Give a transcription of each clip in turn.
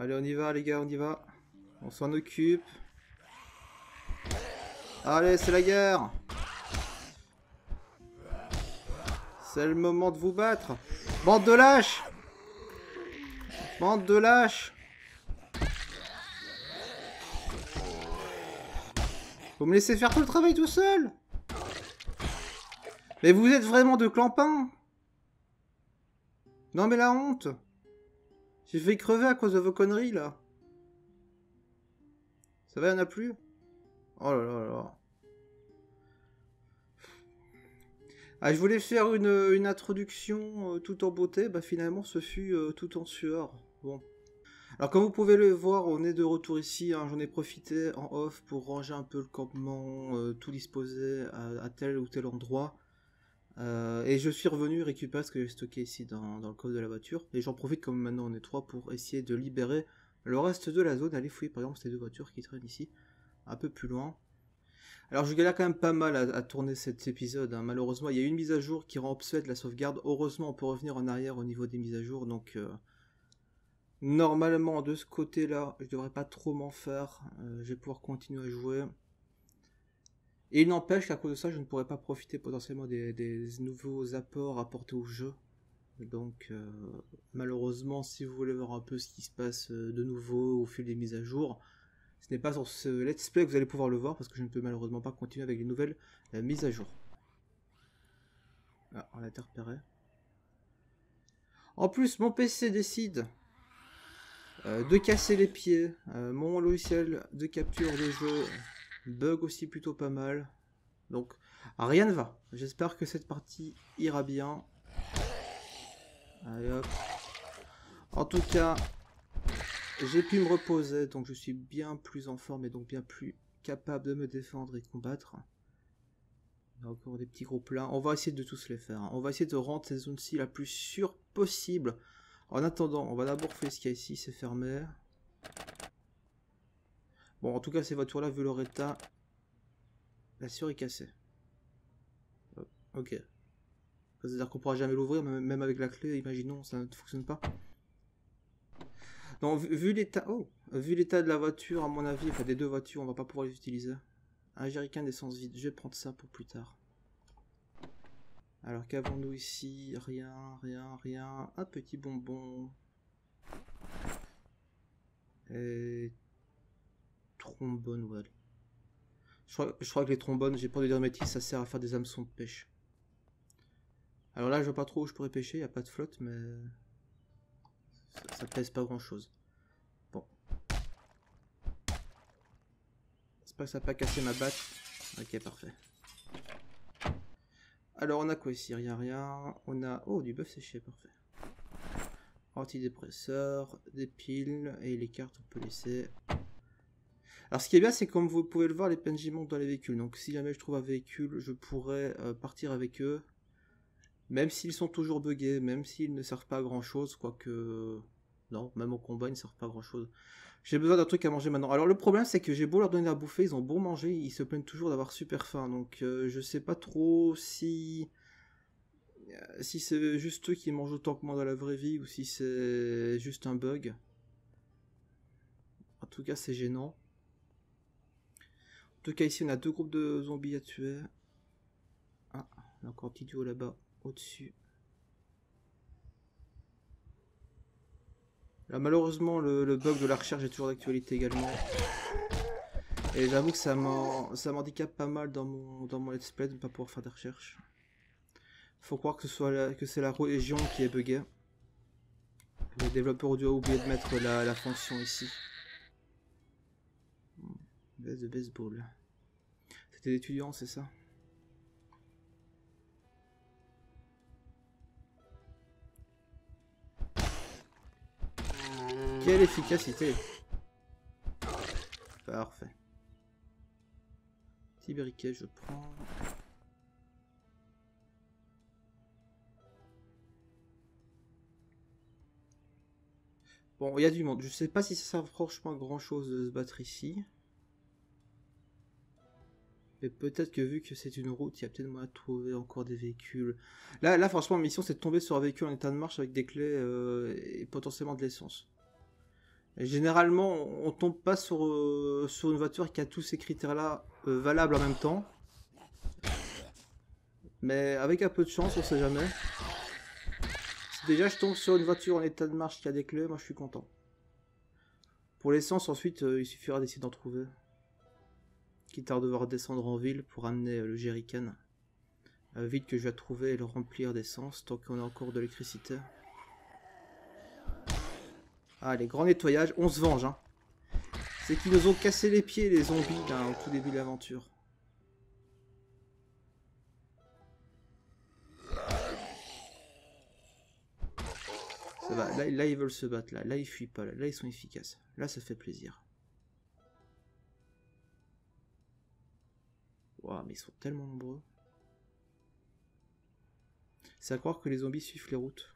Allez, on y va les gars, on y va. On s'en occupe. Allez, c'est la guerre. C'est le moment de vous battre. Bande de lâches. Bande de lâches. Vous me laissez faire tout le travail tout seul. Mais vous êtes vraiment de clampins. Non mais la honte. J'ai fait crever à cause de vos conneries là. Ça va, y'en a plus. Oh là là là. Ah, je voulais faire une introduction tout en beauté, bah finalement ce fut tout en sueur. Bon. Alors comme vous pouvez le voir, on est de retour ici, hein. J'en ai profité en off pour ranger un peu le campement, tout disposer à tel ou tel endroit. Et je suis revenu récupérer ce que j'ai stocké ici dans le coffre de la voiture. Et j'en profite comme maintenant on est trois pour essayer de libérer le reste de la zone. Aller fouiller par exemple ces deux voitures qui traînent ici, un peu plus loin. Alors je galère quand même pas mal à tourner cet épisode, hein. Malheureusement il y a une mise à jour qui rend obsolète la sauvegarde. Heureusement on peut revenir en arrière au niveau des mises à jour, donc normalement de ce côté là je devrais pas trop m'en faire, je vais pouvoir continuer à jouer. Et il n'empêche qu'à cause de ça je ne pourrais pas profiter potentiellement des nouveaux apports apportés au jeu. Donc malheureusement si vous voulez voir un peu ce qui se passe de nouveau au fil des mises à jour, ce n'est pas sur ce let's play que vous allez pouvoir le voir parce que je ne peux malheureusement pas continuer avec les nouvelles mises à jour. Ah, on l'a repéré. En plus, mon PC décide de casser les pieds. Mon logiciel de capture de jeu bug aussi plutôt pas mal. Donc, rien ne va. J'espère que cette partie ira bien. Allez hop. En tout cas... j'ai pu me reposer, donc je suis bien plus en forme et donc bien plus capable de me défendre et de combattre. On a encore des petits groupes là. On va essayer de tous les faire. On va essayer de rendre ces zones-ci la plus sûre possible. En attendant, on va d'abord faire ce qu'il y a ici, c'est fermé. Bon, en tout cas, ces voitures-là, vu leur état, la serrure est cassée. Ok. C'est-à-dire qu'on pourra jamais l'ouvrir, même avec la clé, imaginons, ça ne fonctionne pas. Donc, vu l'état de la voiture, à mon avis, enfin des deux voitures, on va pas pouvoir les utiliser. Un jerrycan d'essence vide, je vais prendre ça pour plus tard. Alors qu'avons-nous ici? Rien, rien, rien. Un petit bonbon. Et... trombone, ouais. Je crois que les trombones, j'ai pas de dermatite, ça sert à faire des hameçons de pêche. Alors là, je vois pas trop où je pourrais pêcher, y a pas de flotte, mais... ça pèse pas grand chose. Bon. J'espère que ça n'a pas cassé ma batte. Ok, parfait. Alors, on a quoi ici? Rien, rien. On a... oh, du bœuf séché, parfait. Antidépresseur, des piles, et les cartes on peut laisser. Alors, ce qui est bien, c'est comme vous pouvez le voir, les PNJ montent dans les véhicules. Donc, si jamais je trouve un véhicule, je pourrais partir avec eux. Même s'ils sont toujours buggés, même s'ils ne servent pas à grand chose, quoique... non, même au combat, ils ne servent pas à grand chose. J'ai besoin d'un truc à manger maintenant. Alors le problème, c'est que j'ai beau leur donner à bouffer, ils ont beau manger, ils se plaignent toujours d'avoir super faim. Donc je sais pas trop si c'est juste eux qui mangent autant que moi dans la vraie vie, ou si c'est juste un bug. En tout cas, c'est gênant. En tout cas, ici, on a deux groupes de zombies à tuer. Ah, on a encore un petit duo là-bas. Au-dessus. Là, malheureusement, le bug de la recherche est toujours d'actualité également. Et j'avoue que ça m'handicape pas mal dans mon let's play de ne pas pouvoir faire de recherche. Faut croire que c'est la région qui est buggée. Le développeur audio a oublié de mettre la fonction ici. Baisse de baseball. C'était d'étudiants, c'est ça? Quelle efficacité! Parfait. Petit briquet, je prends. Bon, il y a du monde. Je sais pas si ça sert franchement à grand chose de se battre ici. Mais peut-être que vu que c'est une route, il y a peut-être moyen de trouver encore des véhicules. Là franchement, ma mission c'est de tomber sur un véhicule en état de marche avec des clés et potentiellement de l'essence. Généralement, on tombe pas sur, sur une voiture qui a tous ces critères-là valables en même temps. Mais avec un peu de chance, on sait jamais. Si déjà je tombe sur une voiture en état de marche qui a des clés, moi je suis content. Pour l'essence, ensuite, il suffira d'essayer d'en trouver. Quitte à devoir descendre en ville pour amener le jerrycan. Vide que je vais trouver et le remplir d'essence tant qu'on a encore de l'électricité. Ah, les grands nettoyages, on se venge, hein. C'est qu'ils nous ont cassé les pieds, les zombies, là, au tout début de l'aventure. Ça va, là ils veulent se battre, là ils fuient pas, là ils sont efficaces. Là ça fait plaisir. Waouh, mais ils sont tellement nombreux. C'est à croire que les zombies suivent les routes.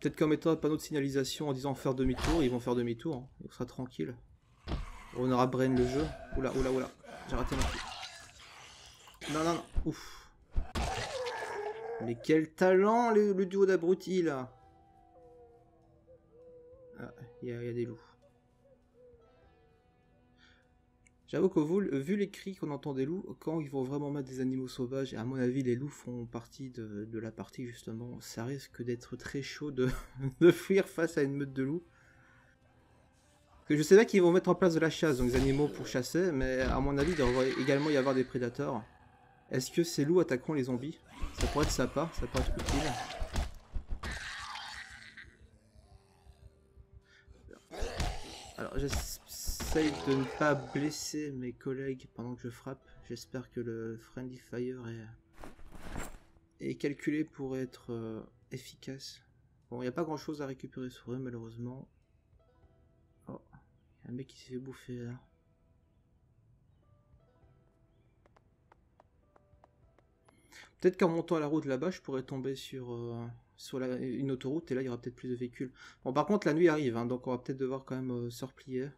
Peut-être qu'en mettant un panneau de signalisation en disant faire demi-tour, ils vont faire demi-tour, hein. On sera tranquille. On aura brain le jeu. Oula, oula, oula, j'ai raté ma fille. Non, non, non, ouf. Mais quel talent le duo d'abrutis là. Ah, il y a des loups. J'avoue que vu les cris qu'on entend des loups, quand ils vont vraiment mettre des animaux sauvages, et à mon avis les loups font partie de la partie justement, ça risque d'être très chaud de fuir face à une meute de loups. Que je sais bien qu'ils vont mettre en place de la chasse, donc des animaux pour chasser, mais à mon avis il devrait également y avoir des prédateurs. Est-ce que ces loups attaqueront les zombies? Ça pourrait être sympa, ça pourrait être utile. Alors j'essaye de ne pas blesser mes collègues pendant que je frappe. J'espère que le Friendly Fire est calculé pour être efficace. Bon, il n'y a pas grand chose à récupérer sur eux malheureusement. Oh, il y a un mec qui s'est fait bouffer là. Peut-être qu'en montant à la route là-bas, je pourrais tomber sur, une autoroute et là il y aura peut-être plus de véhicules. Bon, par contre la nuit arrive, hein, donc on va peut-être devoir quand même se replier.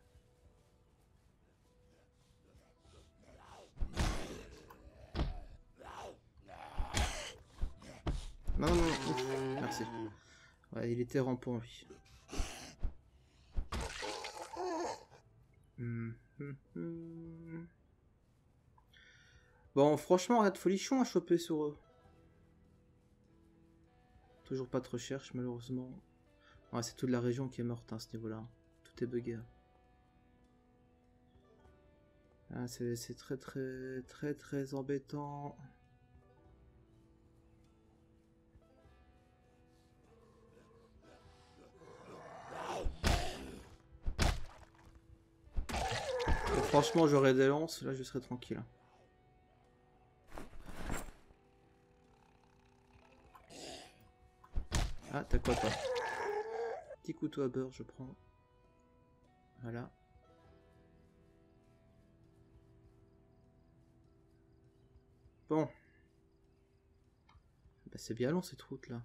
Non, non, non, non. Merci. Ouais, il était rampant, lui. Bon, franchement, rien de folichon à choper sur eux. Toujours pas de recherche, malheureusement. Ouais, c'est toute la région qui est morte, hein, à ce niveau-là. Tout est bugué. Ah, c'est très, très, très, très embêtant. Franchement, j'aurais des lances, là je serais tranquille. Ah, t'as quoi toi? Petit couteau à beurre, je prends. Voilà. Bon. Bah, c'est bien long cette route là.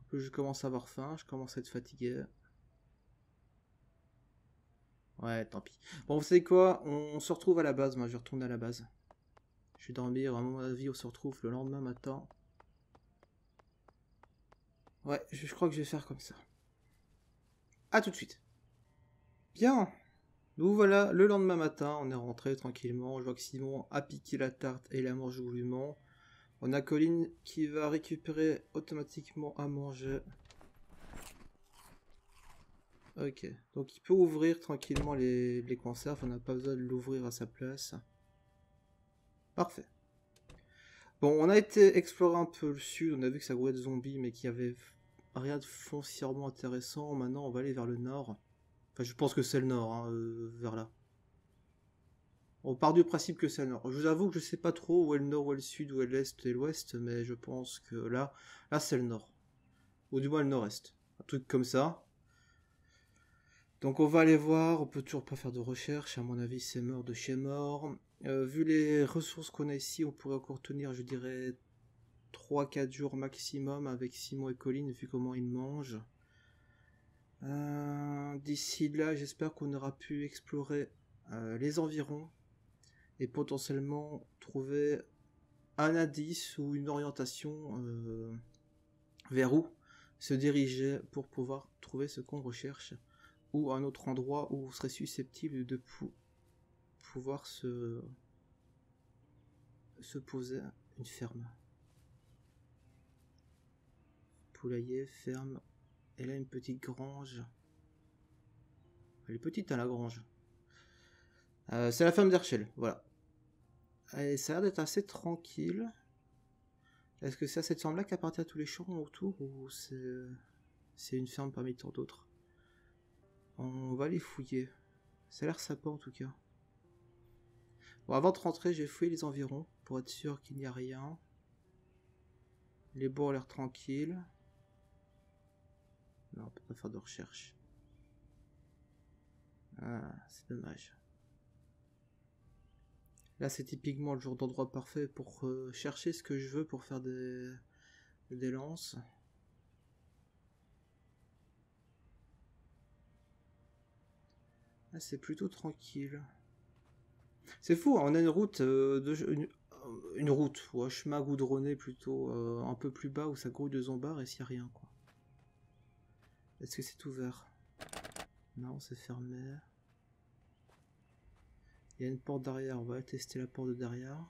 En plus, je commence à avoir faim, je commence à être fatigué. Ouais, tant pis. Bon, vous savez quoi? On se retrouve à la base. Moi, je retourne à la base. Je vais dormir. À mon avis, on se retrouve le lendemain matin. Ouais, je crois que je vais faire comme ça. À tout de suite. Bien. Nous voilà le lendemain matin. On est rentré tranquillement. Je vois que Simon a piqué la tarte et la mange goulûment. On a Colline qui va récupérer automatiquement à manger. Ok, donc il peut ouvrir tranquillement les conserves, on n'a pas besoin de l'ouvrir à sa place. Parfait. Bon, on a été explorer un peu le sud, on a vu que ça grouillait de zombies, mais qu'il n'y avait rien de foncièrement intéressant. Maintenant, on va aller vers le nord. Enfin, je pense que c'est le nord, hein, vers là. On part du principe que c'est le nord. Je vous avoue que je sais pas trop où est le nord, où est le sud, où est l'est et l'ouest, mais je pense que là c'est le nord. Ou du moins le nord-est. Un truc comme ça. Donc on va aller voir, on peut toujours pas faire de recherche, à mon avis c'est mort de chez mort. Vu les ressources qu'on a ici, on pourrait encore tenir je dirais 3-4 jours maximum avec Simon et Colline vu comment ils mangent. D'ici là j'espère qu'on aura pu explorer les environs et potentiellement trouver un indice ou une orientation vers où se diriger pour pouvoir trouver ce qu'on recherche, ou un autre endroit où on serait susceptible de pouvoir se poser une ferme. Poulailler, ferme, elle a une petite grange. Elle est petite à la grange. C'est la ferme d'Herschel, voilà. Et ça a l'air d'être assez tranquille. Est-ce que c'est à cette ferme-là qu'appartient à tous les champs autour, ou c'est une ferme parmi tant d'autres? On va les fouiller. Ça a l'air sympa en tout cas. Bon, avant de rentrer, j'ai fouillé les environs pour être sûr qu'il n'y a rien. Les bois ont l'air tranquilles. Non, on peut pas faire de recherche. Ah, c'est dommage. Là, c'est typiquement le genre d'endroit parfait pour chercher ce que je veux pour faire des lances. Là, c'est plutôt tranquille. C'est fou, hein, on a une route, ou un chemin goudronné plutôt, un peu plus bas où ça grouille de zombards et s'il n'y a rien, quoi. Est-ce que c'est ouvert? Non, c'est fermé. Il y a une porte derrière, on va tester la porte de derrière.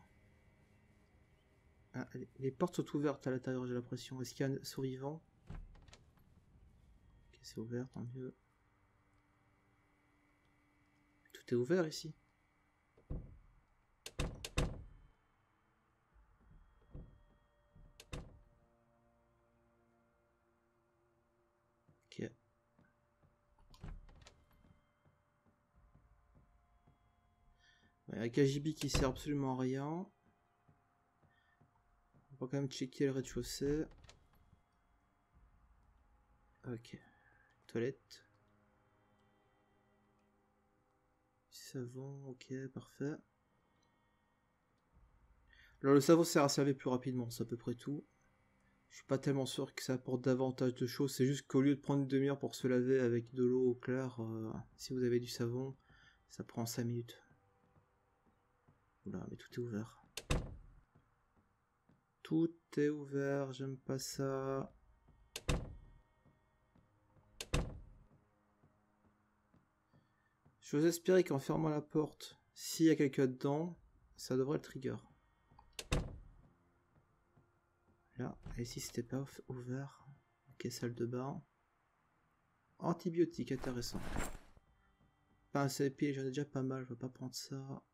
Ah, les portes sont ouvertes à l'intérieur, j'ai l'impression. Est-ce qu'il y a un survivant? Ok, c'est ouvert, tant mieux. Tout est ouvert ici. Ok. Il y a KGB qui sert absolument à rien. On va quand même checker le rez-de-chaussée. Ok. Toilette. Savon, ok, parfait. Alors le savon sert à servir plus rapidement, c'est à peu près tout. Je suis pas tellement sûr que ça apporte davantage de choses, c'est juste qu'au lieu de prendre une demi-heure pour se laver avec de l'eau au clair, si vous avez du savon, ça prend 5 minutes. Oula, mais tout est ouvert. Tout est ouvert, j'aime pas ça. J'ose espérer qu'en fermant la porte, s'il y a quelqu'un dedans, ça devrait le trigger. Là, et si c'était pas ouvert. Ok, salle de bain. Antibiotiques, intéressant. Pince à épiler, j'en ai déjà pas mal, je vais pas prendre ça.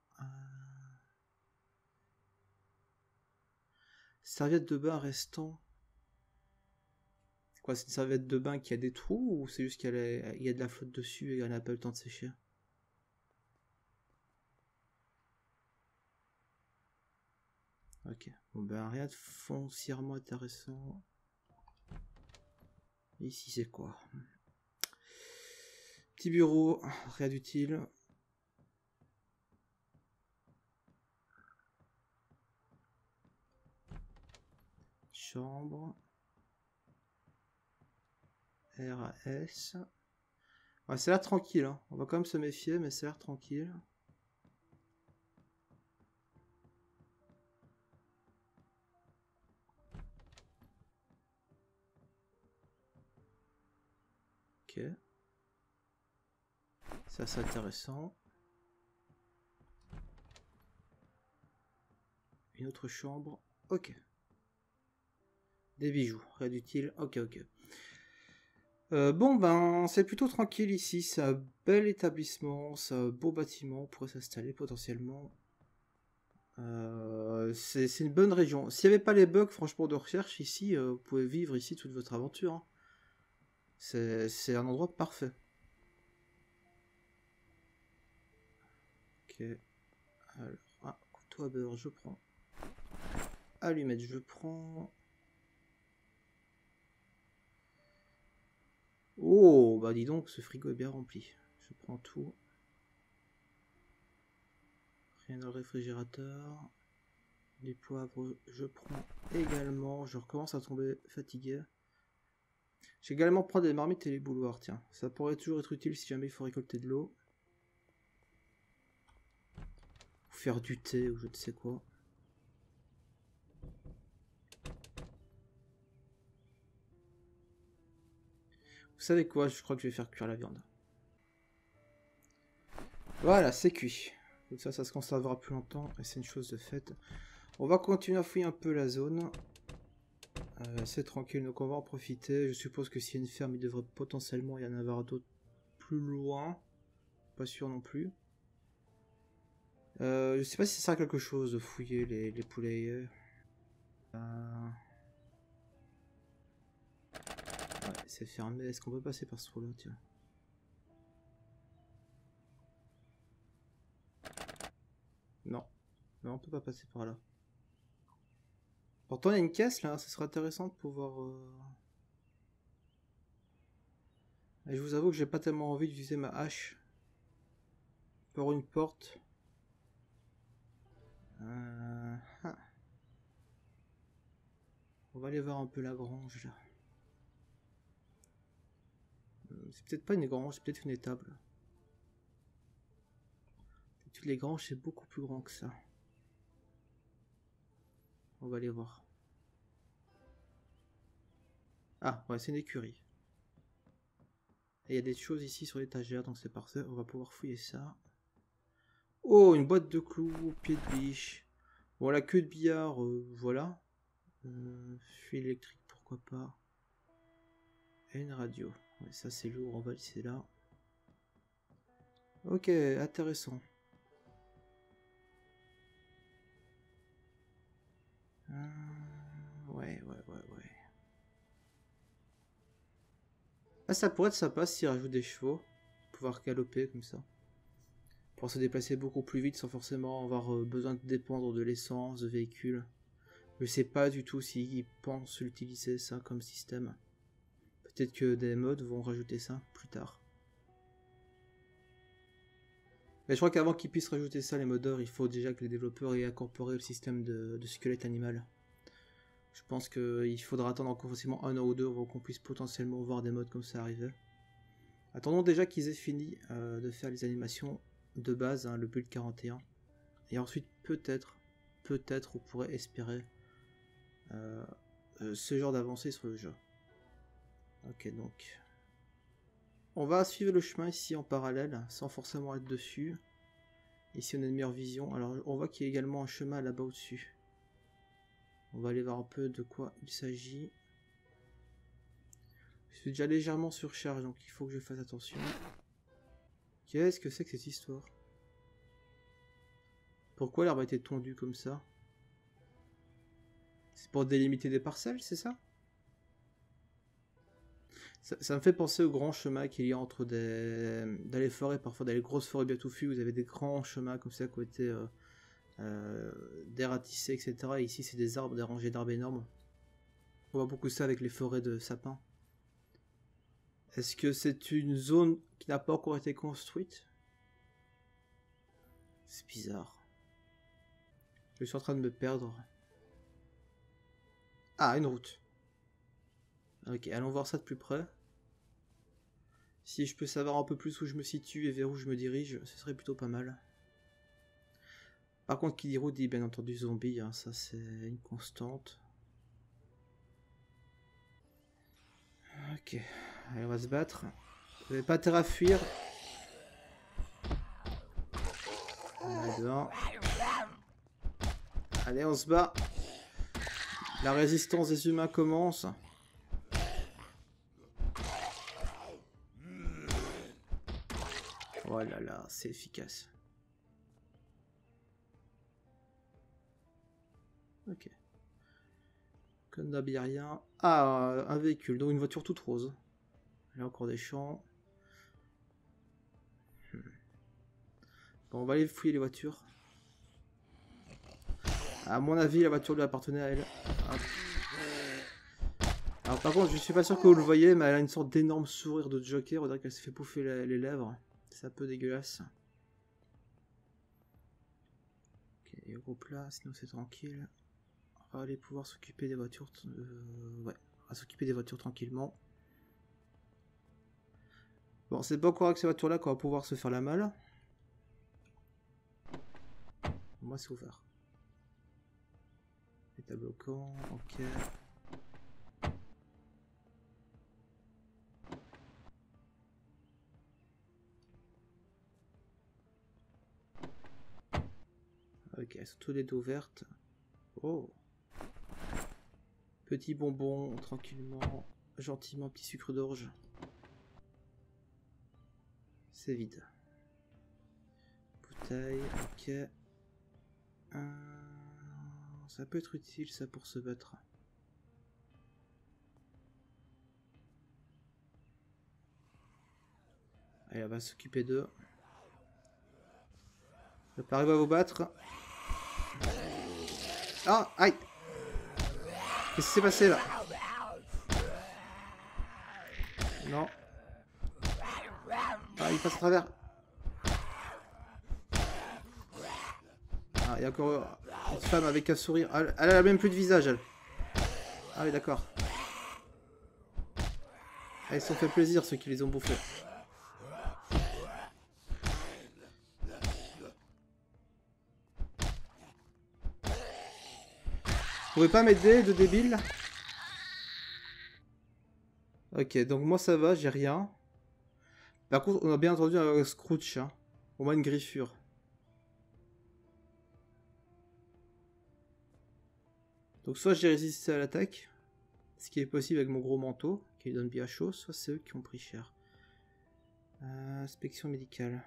Serviette de bain restant. Quoi, c'est une serviette de bain qui a des trous ou c'est juste qu'il y a de la flotte dessus et elle n'a pas eu le temps de sécher? Ok, bon ben rien de foncièrement intéressant. Ici c'est quoi? Petit bureau, rien d'utile. Chambre RAS. Ouais, c'est l'air tranquille, hein. On va quand même se méfier, mais c'est l'air tranquille. Ok. Ça c'est intéressant. Une autre chambre. Ok. Des bijoux, rien d'utile, ok. Bon ben, c'est plutôt tranquille ici, c'est un bel établissement, c'est un beau bâtiment, on pourrait s'installer potentiellement. C'est une bonne région. S'il n'y avait pas les bugs franchement de recherche ici, vous pouvez vivre ici toute votre aventure. Hein. C'est un endroit parfait. Ok, alors, ah, couteau à beurre, je prends. Allumette, je prends. Oh, bah dis donc, ce frigo est bien rempli. Je prends tout. Rien dans le réfrigérateur. Du poivre, je prends également. Je recommence à tomber fatigué. J'ai également pris des marmites et les bouloirs, tiens. Ça pourrait toujours être utile si jamais il faut récolter de l'eau. Ou faire du thé, ou je ne sais quoi. Vous savez quoi, je crois que je vais faire cuire la viande. Voilà, c'est cuit. Comme ça, ça se conservera plus longtemps et c'est une chose de faite. On va continuer à fouiller un peu la zone. C'est tranquille, donc on va en profiter. Je suppose que s'il y a une ferme, il devrait potentiellement y en avoir d'autres plus loin. Pas sûr non plus. Je sais pas si ça sert à quelque chose de fouiller les poulaillers. Ouais, c'est fermé. Est-ce qu'on peut passer par ce trou là? Tiens. Non. Non, on peut pas passer par là. Pourtant, il y a une caisse là. Ce serait intéressant de pouvoir... Et je vous avoue que j'ai pas tellement envie d'utiliser ma hache. Pour une porte. On va aller voir un peu la grange là. C'est peut-être pas une grange, c'est peut-être une étable. Toutes les granges, c'est beaucoup plus grand que ça. On va aller voir. Ah, ouais, c'est une écurie. Et il y a des choses ici sur l'étagère, donc c'est parfait. On va pouvoir fouiller ça. Oh, une boîte de clous au pied de biche. Bon, la queue de billard, voilà. Fil électrique, pourquoi pas. Et une radio. Ouais, ça, c'est lourd, on va laisser là. Ok, intéressant. Ouais. Ah, ça pourrait être sympa s'il rajoute des chevaux. Pouvoir galoper comme ça. Pour se déplacer beaucoup plus vite sans forcément avoir besoin de dépendre de l'essence, de véhicules. Je sais pas du tout s'ils pensent utiliser ça comme système. Peut-être que des mods vont rajouter ça plus tard. Mais je crois qu'avant qu'ils puissent rajouter ça, les modeurs, il faut déjà que les développeurs aient incorporé le système de squelette animal. Je pense qu'il faudra attendre encore forcément un an ou deux avant qu'on puisse potentiellement voir des mods comme ça arriver. Attendons déjà qu'ils aient fini de faire les animations de base, hein, le build 41. Et ensuite, peut-être, on pourrait espérer ce genre d'avancée sur le jeu. Ok, donc... On va suivre le chemin ici en parallèle, sans forcément être dessus. Ici on a une meilleure vision, alors on voit qu'il y a également un chemin là-bas au-dessus. On va aller voir un peu de quoi il s'agit. Je suis déjà légèrement surchargé, donc il faut que je fasse attention. Qu'est-ce que c'est que cette histoire? Pourquoi l'herbe a été tondue comme ça? C'est pour délimiter des parcelles, c'est ça? Ça me fait penser aux grands chemins qu'il y a entre dans les forêts, parfois dans les grosses forêts bien touffues, vous avez des grands chemins comme ça qui ont été dératissés, etc. Et ici, c'est des arbres, des rangées d'arbres énormes. On voit beaucoup ça avec les forêts de sapins. Est-ce que c'est une zone qui n'a pas encore été construite? C'est bizarre. Je suis en train de me perdre. Ah, une route. Ok, allons voir ça de plus près. Si je peux savoir un peu plus où je me situe et vers où je me dirige, ce serait plutôt pas mal. Par contre, qui dit route dit bien entendu zombie, hein, ça c'est une constante. Ok, allez, on va se battre. Vous n'avez pas intérêt à fuir. Allez, on se bat. La résistance des humains commence. Oh là là, c'est efficace. Ok. Comme d'hab, il n'y a rien. Ah, un véhicule, donc une voiture toute rose. Là, encore des champs. Bon, on va aller fouiller les voitures. À mon avis, la voiture lui appartenait à elle. Alors, par contre, je suis pas sûr que vous le voyez, mais elle a une sorte d'énorme sourire de Joker. On dirait qu'elle se fait bouffer les lèvres. C'est un peu dégueulasse. Ok, il y a groupe là, sinon c'est tranquille. On va aller pouvoir s'occuper des voitures. Ouais, on va s'occuper des voitures tranquillement. Bon, c'est pas encore avec ces voitures là qu'on va pouvoir se faire la malle. Moi c'est ouvert. État bloquant, ok. Ok, elles sont toutes les deux ouvertes. Oh. Petit bonbon, tranquillement, gentiment, petit sucre d'orge. C'est vide. Bouteille, ok. Ça peut être utile ça pour se battre. Allez, on va s'occuper d'eux. Je vais pas arriver à vous battre. Ah, aïe. Qu'est-ce qui s'est passé là? Non. Ah, il passe à travers. Ah, il y a encore une femme avec un sourire. Elle a même plus de visage, elle. Ah oui, d'accord. Ah, ils se sont fait plaisir, ceux qui les ont bouffés. Vous pouvez pas m'aider, deux débiles? Ok, donc moi ça va, j'ai rien. Par contre, on a bien entendu un Scrooge, hein. Au moins une griffure. Donc soit j'ai résisté à l'attaque, ce qui est possible avec mon gros manteau, qui lui donne bien chaud, soit c'est eux qui ont pris cher. Inspection médicale.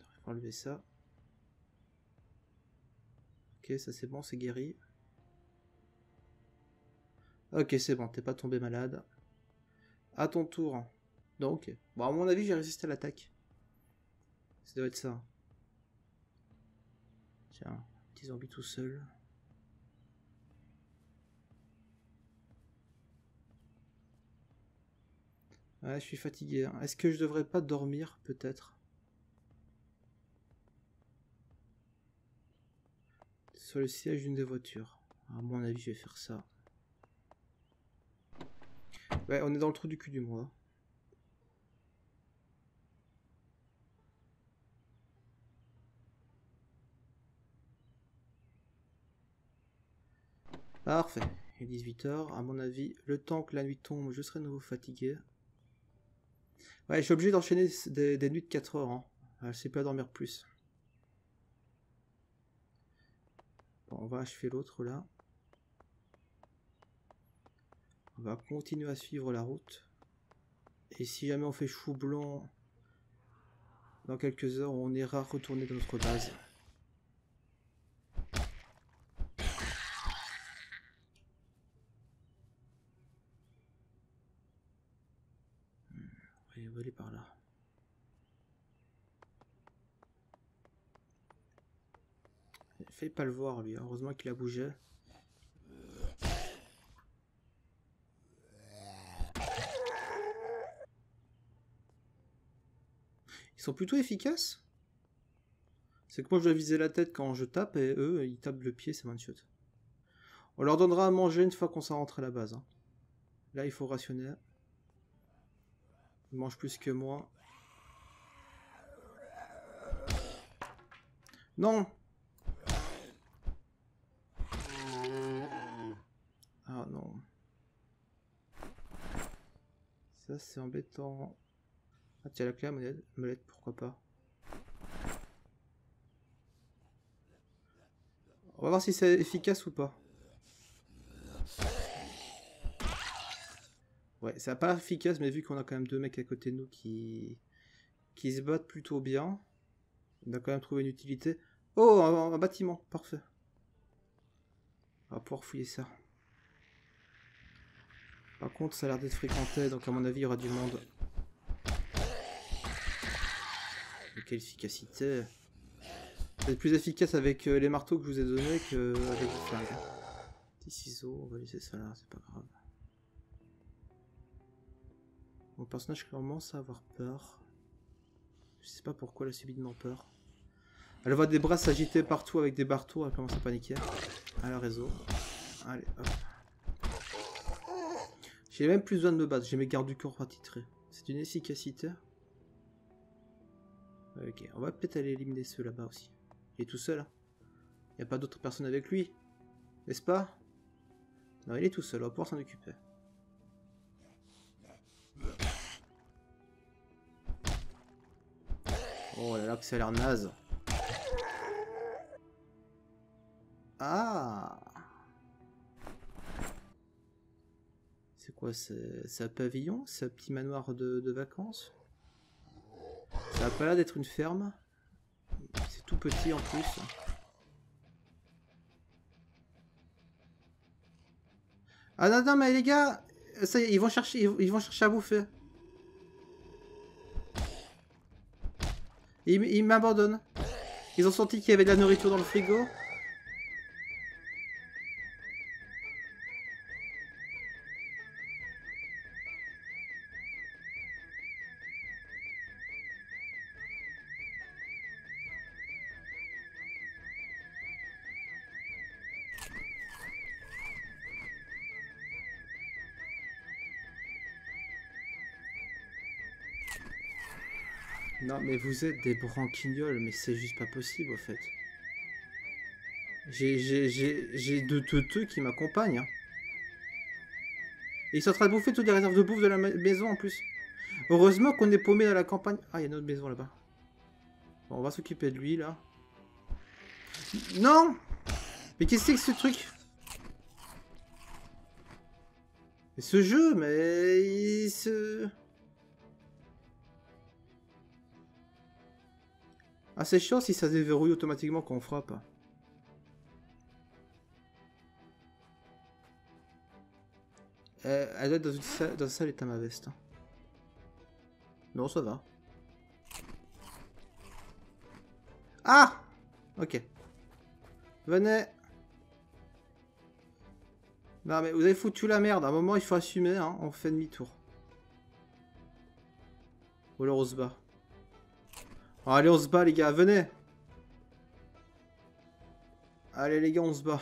On va enlever ça. Ok, ça c'est bon, c'est guéri. Ok, c'est bon, t'es pas tombé malade. À ton tour. Donc, bon, à mon avis, j'ai résisté à l'attaque. Ça doit être ça. Tiens, petit zombie tout seul. Ouais, je suis fatigué. Est-ce que je devrais pas dormir, peut-être? Sur le siège d'une des voitures. À mon avis, je vais faire ça. Ouais, on est dans le trou du cul du mois. Parfait. Il est 18 h. À mon avis, le temps que la nuit tombe, je serai de nouveau fatigué. Ouais, je suis obligé d'enchaîner des nuits de 4 h. Hein. Je sais pas dormir plus. Bon, on va achever l'autre là. On va continuer à suivre la route. Et si jamais on fait chou blanc, dans quelques heures, on ira retourner dans notre base. On va aller par là. Fais pas le voir lui, heureusement qu'il a bougé. Ils sont plutôt efficaces. C'est que moi je dois viser la tête quand je tape et eux ils tapent le pied, c'est one shot. On leur donnera à manger une fois qu'on s'en rentre à la base. Hein. Là il faut rationner. Ils mangent plus que moi. Non! Ah non. Ça c'est embêtant. Ah tiens, la clé à molette, pourquoi pas. On va voir si c'est efficace ou pas. Ouais, ça n'a pas efficace, mais vu qu'on a quand même deux mecs à côté de nous qui se battent plutôt bien, on a quand même trouvé une utilité. Oh, un bâtiment, parfait. On va pouvoir fouiller ça. Par contre, ça a l'air d'être fréquenté, donc à mon avis, il y aura du monde. Et quelle efficacité! C'est plus efficace avec les marteaux que je vous ai donnés qu'avec les flingues. Petit ciseau, on va laisser ça là, c'est pas grave. Mon personnage commence à avoir peur. Je sais pas pourquoi elle a subitement peur. Elle voit des bras s'agiter partout avec des barreaux, elle commence à paniquer. Elle a raison. Allez, hop. J'ai même plus besoin de me battre, j'ai mes gardes du corps attitrés. C'est une efficacité. Ok, on va peut-être aller éliminer ceux là-bas aussi. Il est tout seul. Hein. Il n'y a pas d'autres personnes avec lui. N'est-ce pas? Non, il est tout seul, on va pouvoir s'en occuper. Oh là là, que ça a l'air naze. Ah! C'est quoi? C'est un pavillon? C'est un petit manoir de vacances? Ça a pas l'air d'être une ferme. C'est tout petit en plus. Ah non, non, mais les gars, ça y est, ils vont chercher à bouffer. Ils m'abandonnent. Ils ont senti qu'il y avait de la nourriture dans le frigo. Non mais vous êtes des branquignoles, mais c'est juste pas possible en fait. J'ai deux teuteux qui m'accompagnent. Hein. Et ils sont en train de bouffer toutes les réserves de bouffe de la maison en plus. Heureusement qu'on est paumé dans la campagne. Ah, il y a une autre maison là-bas. Bon, on va s'occuper de lui là. Non! Mais qu'est-ce que c'est que ce truc? Mais ce jeu, mais... Ah, c'est chiant si ça se déverrouille automatiquement quand on frappe. Elle doit être dans une sale état, ma veste. Non, ça va. Ah! Ok. Venez. Non, mais vous avez foutu la merde. À un moment, il faut assumer, hein. On fait demi-tour. Ou alors on se bat. Oh, allez, on se bat, les gars, venez! Allez, les gars, on se bat.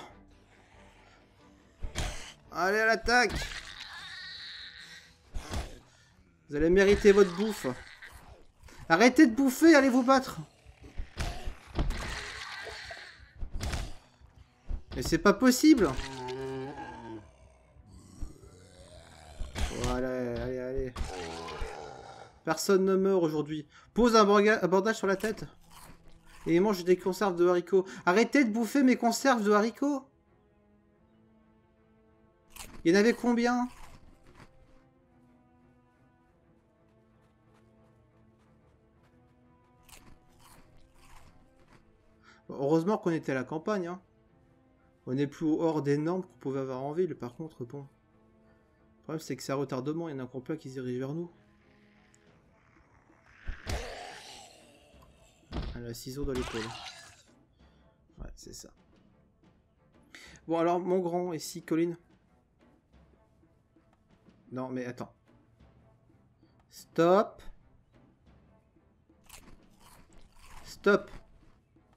Allez, à l'attaque! Vous allez mériter votre bouffe. Arrêtez de bouffer, allez vous battre! Mais c'est pas possible! Voilà, allez, allez. Personne ne meurt aujourd'hui. Pose un bandage sur la tête. Et mange des conserves de haricots. Arrêtez de bouffer mes conserves de haricots. Il y en avait combien? Heureusement qu'on était à la campagne. Hein. On n'est plus hors des normes qu'on pouvait avoir en ville. Par contre, bon. Le problème, c'est que c'est un retardement. Il y en a encore plein qui se dirigent vers nous. Le ciseau dans l'épaule. Ouais, c'est ça. Bon, alors, mon grand, ici, Colin. Non, mais attends. Stop. Stop.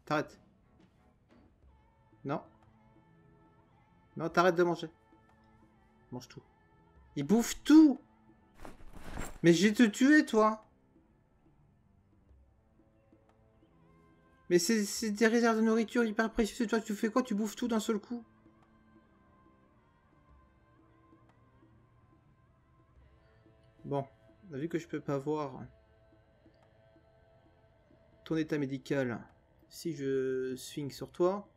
T'arrêtes. Non. Non, t'arrêtes de manger. Mange tout. Il bouffe tout. Mais je vais te tuer, toi. Mais c'est des réserves de nourriture hyper précieuses et toi tu fais quoi? Tu bouffes tout d'un seul coup? Bon, vu que je peux pas voir ton état médical, si je swing sur toi,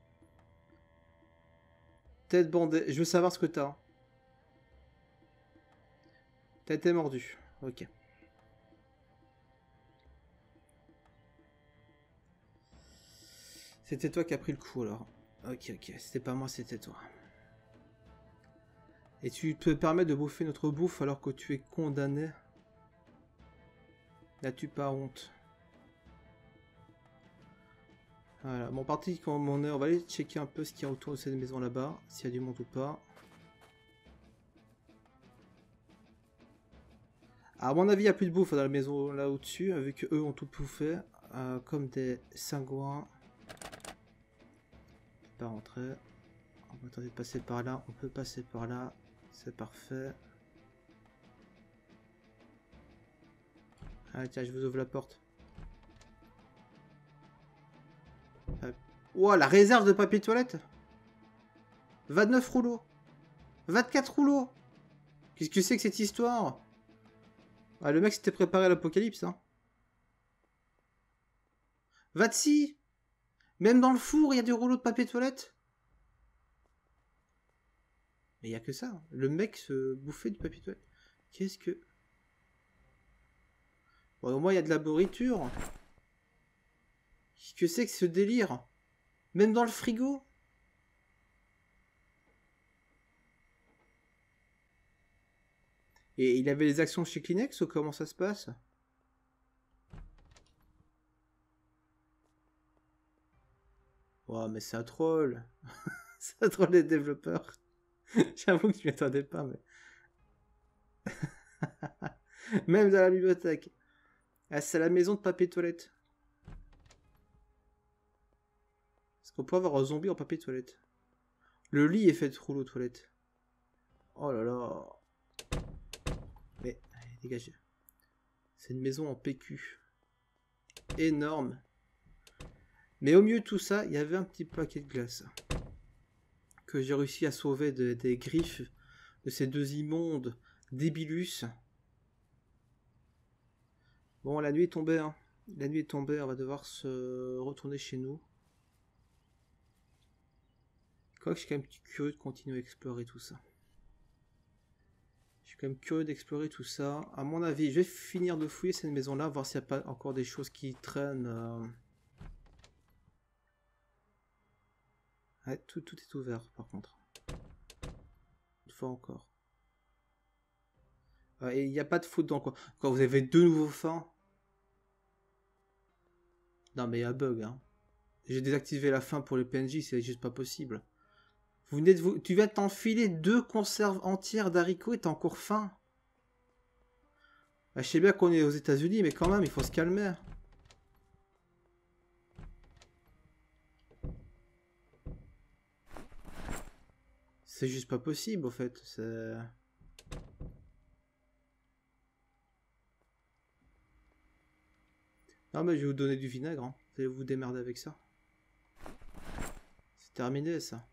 tête bandée, je veux savoir ce que t'as. T'as été mordu, ok. C'était toi qui as pris le coup alors. Ok, ok, c'était pas moi, c'était toi. Et tu te permets de bouffer notre bouffe alors que tu es condamné? N'as-tu pas honte? Voilà, bon, parti comme on est, on va aller checker un peu ce qu'il y a autour de cette maison là-bas, s'il y a du monde ou pas. À mon avis, il n'y a plus de bouffe dans la maison là au-dessus, vu qu'eux ont tout bouffé, comme des cingouins. Pas rentrer, on va tenter de passer par là, on peut passer par là, c'est parfait. Ah tiens, je vous ouvre la porte. Ouah, la réserve de papier toilette, 29 rouleaux, 24 rouleaux. Qu'est-ce que c'est que cette histoire? Ah, le mec s'était préparé à l'apocalypse, hein. 26. Même dans le four, il y a des rouleaux de papier toilette. Mais il n'y a que ça, hein. Le mec se bouffait du papier toilette. Qu'est-ce que... Bon, au moins, il y a de la nourriture. Qu'est-ce que c'est que ce délire? Même dans le frigo? Et il avait les actions chez Kleenex ou comment ça se passe? Oh, mais c'est un troll. C'est un troll des développeurs. J'avoue que je m'y attendais pas, mais... Même dans la bibliothèque. Ah, c'est la maison de papier toilette. Est-ce qu'on peut avoir un zombie en papier toilette? Le lit est fait de rouleaux toilette. Oh là là. Mais, allez, dégagez. C'est une maison en PQ. Énorme. Mais au milieu de tout ça, il y avait un petit paquet de glace que j'ai réussi à sauver des griffes de ces deux immondes débilus. Bon, la nuit est tombée, hein. La nuit est tombée, on va devoir se retourner chez nous. Quoique, je suis quand même curieux de continuer à explorer tout ça. Je suis quand même curieux d'explorer tout ça. À mon avis, je vais finir de fouiller cette maison-là, voir s'il n'y a pas encore des choses qui traînent... Ouais, tout est ouvert par contre. Une fois encore. Et il n'y a pas de faute dans quoi. Quand vous avez deux nouveaux fins. Non mais il y a un bug, hein. J'ai désactivé la fin pour les PNJ, c'est juste pas possible. Vous venez de vous... Tu viens de t'enfiler deux conserves entières d'haricots et t'as encore faim. Bah, je sais bien qu'on est aux États-Unis, mais quand même, il faut se calmer. C'est juste pas possible, en fait. Non, mais je vais vous donner du vinaigre, hein. Vous allez vous démerder avec ça. C'est terminé, ça.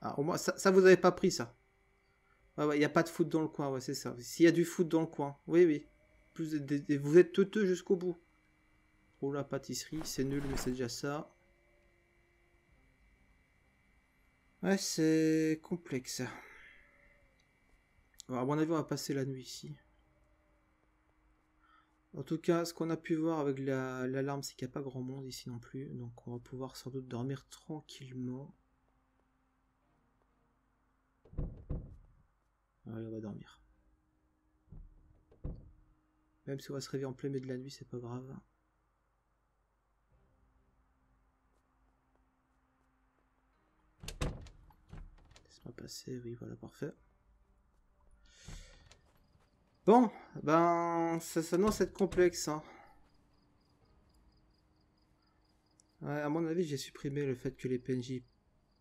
Ah, au moins, ça vous avez pas pris, ça. Ouais, y a pas de foot dans le coin, ouais, c'est ça. S'il y a du foot dans le coin, oui. Plus vous êtes teuteux jusqu'au bout. Oh, la pâtisserie, c'est nul, mais c'est déjà ça. Ouais, c'est complexe. Alors, à mon avis, on va passer la nuit ici. En tout cas, ce qu'on a pu voir avec l'alarme, c'est qu'il n'y a pas grand monde ici non plus. Donc, on va pouvoir sans doute dormir tranquillement. Allez, on va dormir. Même si on va se réveiller en plein milieu de la nuit, c'est pas grave. On va passer, oui, voilà, parfait. Bon, ben, ça s'annonce être complexe, hein. Ouais, à mon avis, j'ai supprimé le fait que les PNJ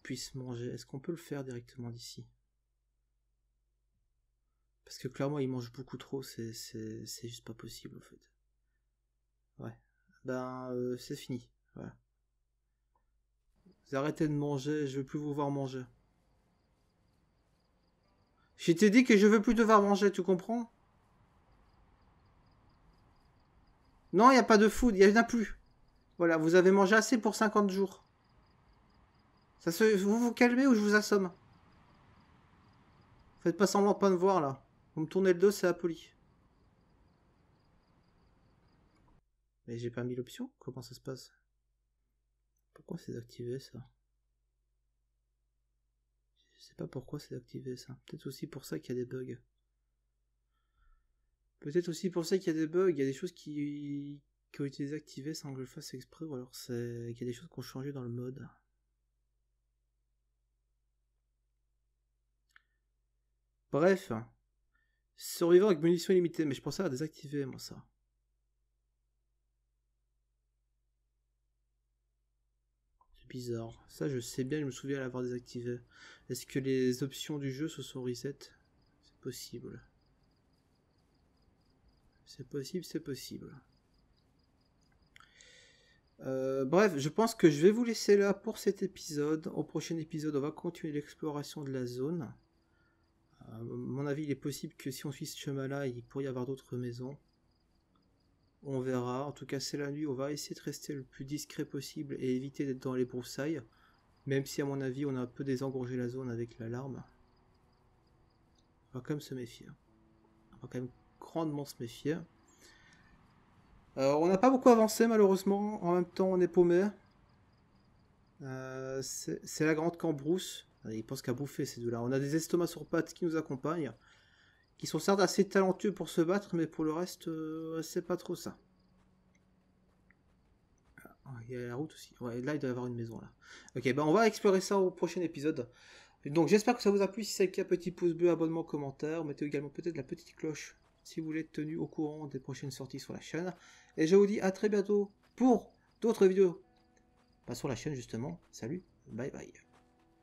puissent manger. Est-ce qu'on peut le faire directement d'ici? Parce que clairement, ils mangent beaucoup trop, c'est juste pas possible, en fait. Ouais, ben, c'est fini, voilà. Vous arrêtez de manger, je veux plus vous voir manger. Je t'ai dit que je veux plus devoir manger, tu comprends? Non, il n'y a pas de food, il n'y en a plus. Voilà, vous avez mangé assez pour 50 jours. Vous vous calmez ou je vous assomme? Faites pas semblant de pas me voir, là. Vous me tournez le dos, c'est impoli. Mais j'ai pas mis l'option, comment ça se passe? Pourquoi c'est activé, ça? Je sais pas pourquoi c'est activé ça. Peut-être aussi pour ça qu'il y a des bugs. Peut-être aussi pour ça qu'il y a des bugs. Il y a des choses qui ont été désactivées sans que je le fasse exprès. Ou alors qu'il y a des choses qui ont changé dans le mode. Bref. Survivant avec munitions illimitées. Mais je pensais à désactiver moi ça. Bizarre. Ça, je sais bien, je me souviens l'avoir désactivé. Est-ce que les options du jeu se sont reset? C'est possible. C'est possible, c'est possible. Bref, je pense que je vais vous laisser là pour cet épisode. Au prochain épisode, on va continuer l'exploration de la zone. À mon avis, il est possible que si on suit ce chemin-là, il pourrait y avoir d'autres maisons. On verra, en tout cas c'est la nuit, on va essayer de rester le plus discret possible et éviter d'être dans les broussailles, même si à mon avis on a un peu désengorgé la zone avec l'alarme. On va quand même se méfier. On va quand même grandement se méfier. On n'a pas beaucoup avancé malheureusement, en même temps on est paumé. C'est la grande cambrousse. Ils pensent qu'à bouffer ces deux-là. On a des estomacs sur pattes qui nous accompagnent, qui sont certes assez talentueux pour se battre, mais pour le reste, c'est pas trop ça. Il y a la route aussi. Ouais, là, il doit y avoir une maison, là. Ok, bah on va explorer ça au prochain épisode. Donc, j'espère que ça vous a plu. Si c'est le cas, petit pouce bleu, abonnement, commentaire. Mettez également peut-être la petite cloche si vous voulez être tenu au courant des prochaines sorties sur la chaîne. Et je vous dis à très bientôt pour d'autres vidéos. Pas sur la chaîne, justement. Salut, bye bye.